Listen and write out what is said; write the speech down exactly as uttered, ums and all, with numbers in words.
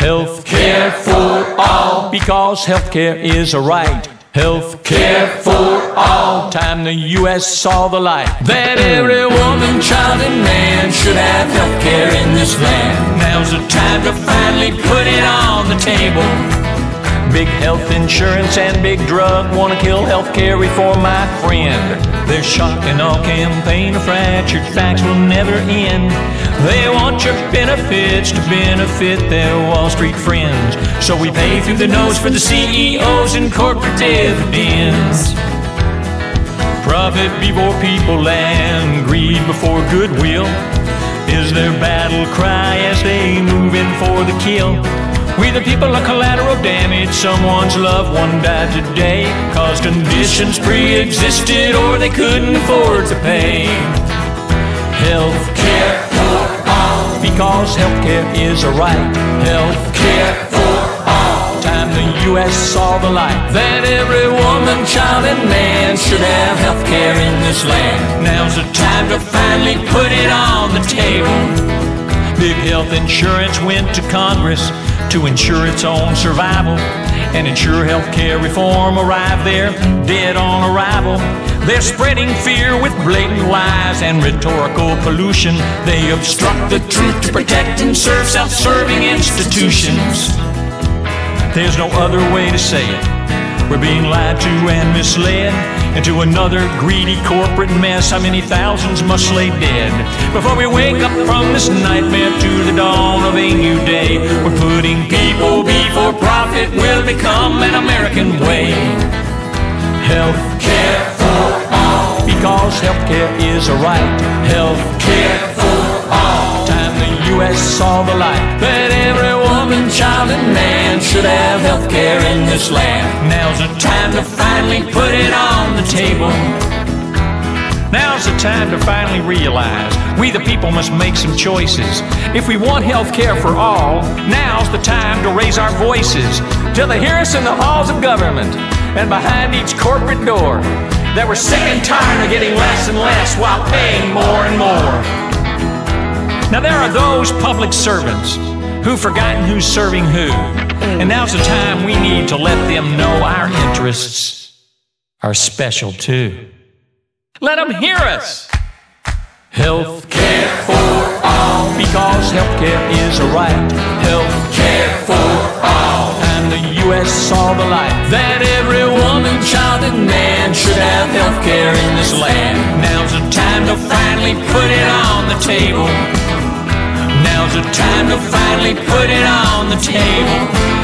Healthcare for all, because healthcare is a right. Healthcare for all, time the U S saw the light. That every woman, child and man should have healthcare in this land. Now's the time to finally put it on the table. Big health insurance and big drug wanna kill healthcare reform, my friend. Their shock and awe campaign of fractured facts will never end. They want your benefits to benefit their Wall Street friends. So we pay through the nose for the C E Os and corporate dividends. Profit before people and greed before goodwill is their battle cry as they move in for the kill. We the people are collateral damage. Someone's loved one died today, cause conditions pre-existed or they couldn't afford to pay. Healthcare for all, because healthcare is a right. Healthcare for all, time the U S saw the light. That every woman, child and man should have healthcare in this land. Now's the time to finally put it on the table. Big health insurance went to Congress to ensure its own survival and ensure healthcare reform arrived there dead on arrival. They're spreading fear with blatant lies and rhetorical pollution. They obstruct the truth to protect and serve self-serving institutions. There's no other way to say it. We're being lied to and misled into another greedy corporate mess. How many thousands must lay dead before we wake up from this nightmare to the dawn of a new day? We're putting people before profit will become an American way. Healthcare for all, because healthcare is a right. Healthcare for all, time the U S saw the light. That every woman, child and man should have healthcare in this land. Now's the time to finally put it on the table. Now's the time to finally realize we the people must make some choices. If we want health care for all, now's the time to raise our voices till they hear us in the halls of government and behind each corporate door, that we're sick and tired of getting less and less while paying more and more. Now there are those public servants who've forgotten who's serving who, and now's the time we need to let them know our interests are special too. Let them hear us. Healthcare for all, because healthcare is a right. Healthcare for all, and the U S saw the light. That every woman, child, and man should have healthcare in this land. Now's the time to finally put it on the table. Now's the time to finally put it on the table.